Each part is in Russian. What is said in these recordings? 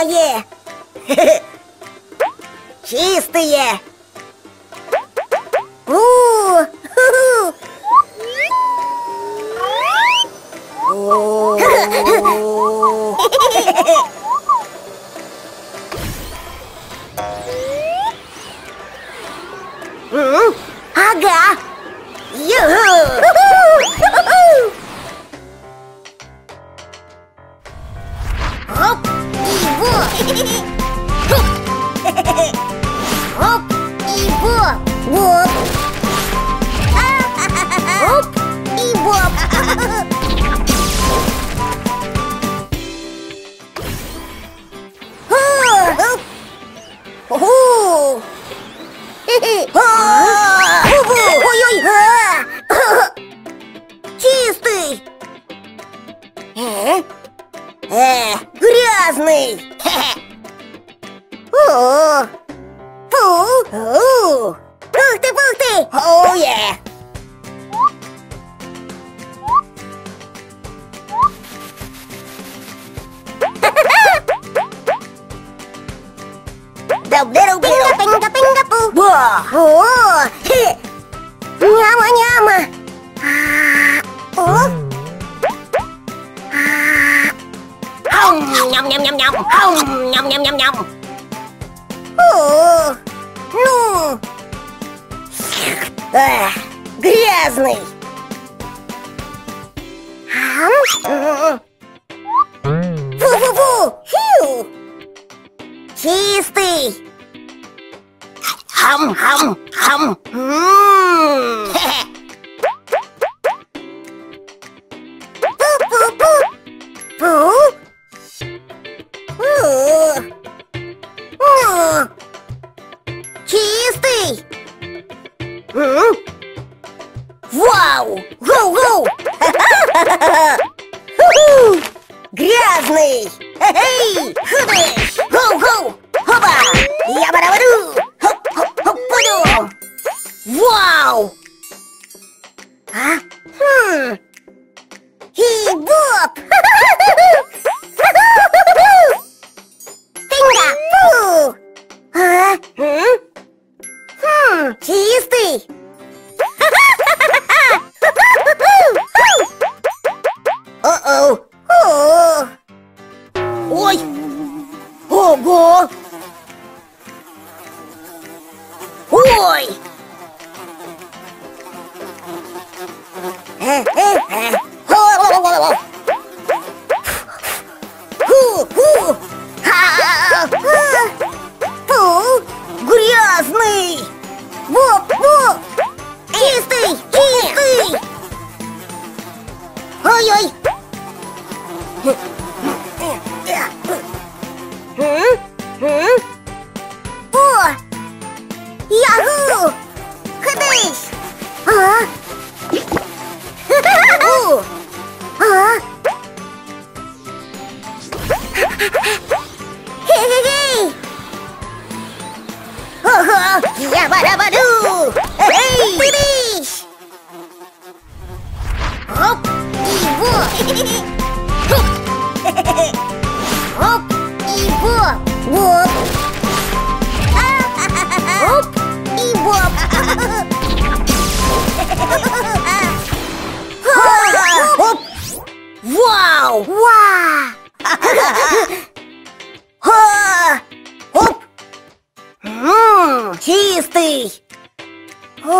Чистые! Чистые! Ага! Ю-ху! Оп! И боп! Оп! И боп! Боп! Оп! И боп! Чистый! Грязный! О! Фу! Ух ты! Оу-е! Пинга-пинга-пу! О! Няма-няма! Ням-ням-ням-ням! Ням-ням-ням-ням! О! Ну! Грязный! Фу-фу-фу! Хью! Чистый! Хам-хам-хам! Хе-хе! Пу-пу-пу! Пу! Чистый! Вау! Гоу-гоу! Грязный! Хе-хей! Гоу-гоу! Хопа! Я-бара-бару! Хоп-хоп-хоп-буду! Вау! Хей-боп! Пинга-пу! Чистый! О-о! О-о! Ой! Ого! Ой! Ху-ху! Фу! Грязный! Воп-воп! Чистый! Чистый! Ой-ой! О! Яху! Хадыш! Хе-хе-хей! Ого! Я-бара-бару! Эй! Хадыш! Оп! И воп! Оп! И воп! Воп! Оп! И воп! Оп! Вау! Вау! Оп! Чистый! Ого!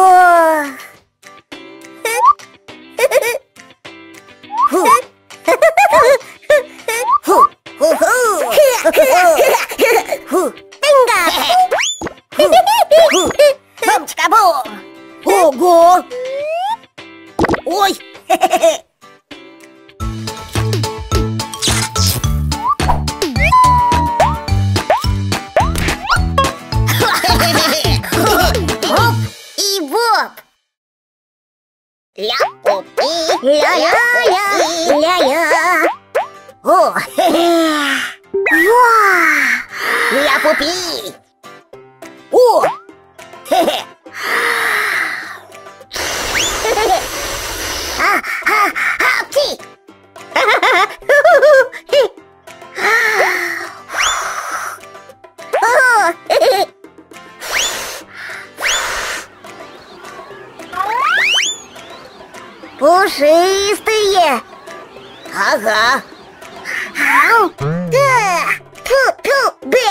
Ой! Оп и воп! Ля-оп и ля-я-я! Ля-я! О! Ля-пупи! О! Хе-хе! Ха-ха-ха-пти! Ха-ха-ха-ху-ху-хи! пушистые. Ага. Ау, да, пу-пу-бэ.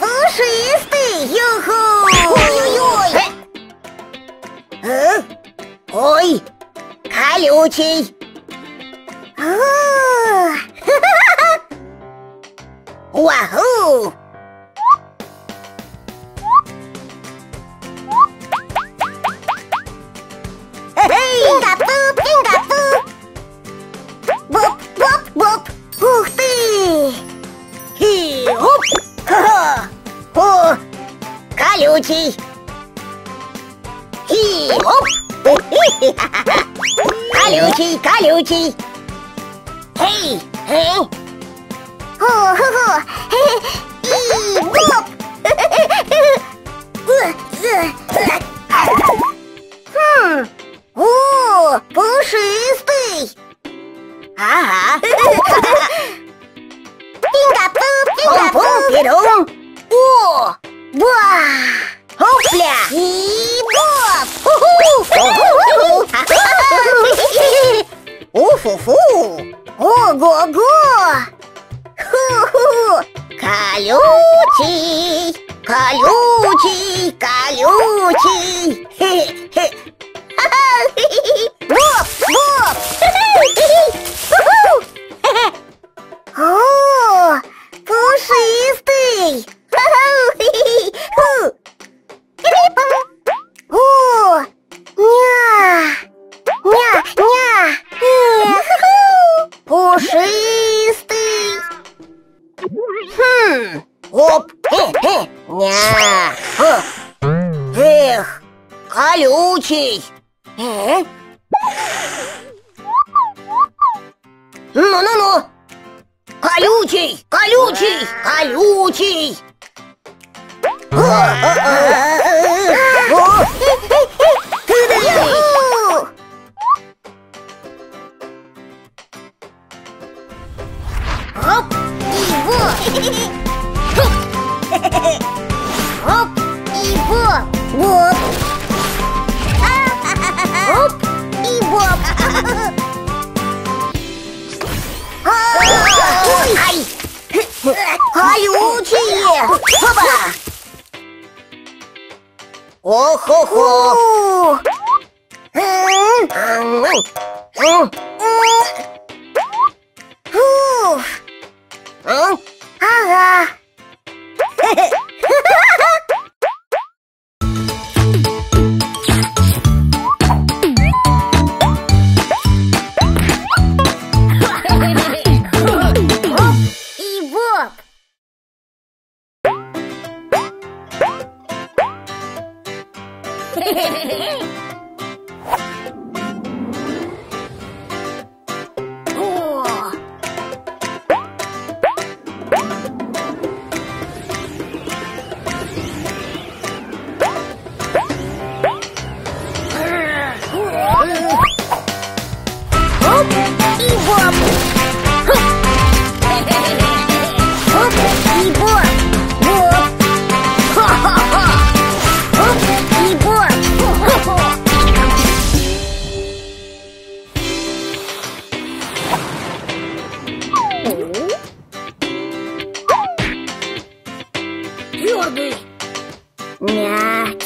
Пушистый, юху! Ой-ой-ой! Ой, колючий! Уаху! Пинга-пу! Буп-буп-буп! Ух ты! Хи-оп! О, колючий! Хи-оп! Колючий, колючий! Хей! Хей! О-хо-хо! И-буп! О, пушистый! Ага! Пинга-пуп, пинга-пуп! О! Ба! Опля! И-боп! Ху-ху! Уфу-фу! Ого-го! Ху-ху! Колючий! Колючий! Колючий! Хе-хе! Воп! Воп! О, пушистый! О, ня-ня-ня! Пушистый! Оп! Ня! Эх! Колючий! Ну-ну-ну! Колючий! Колючий! Колючий! Оп! Оп! И вот! Оп! И вот! Ай! Колючие! Опа! О-хо-хо! Ага! Thank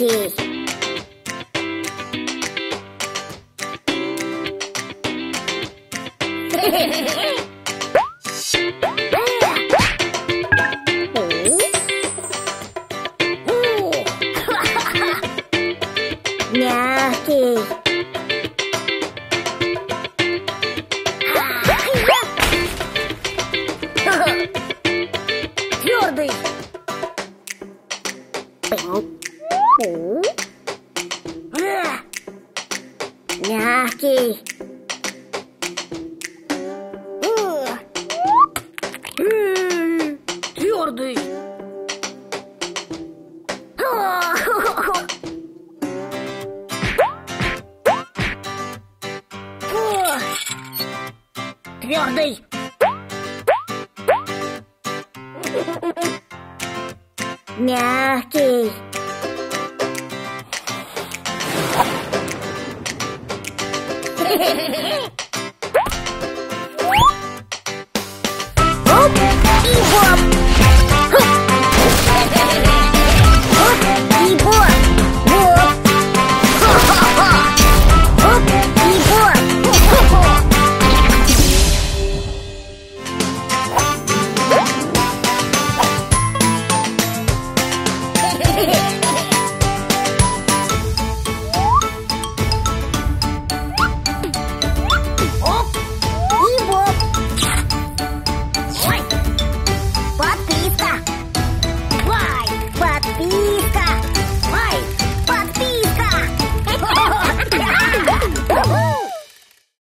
you. Lucky. Hey, твердый. Твердый. Мягкий. Оп и Боб!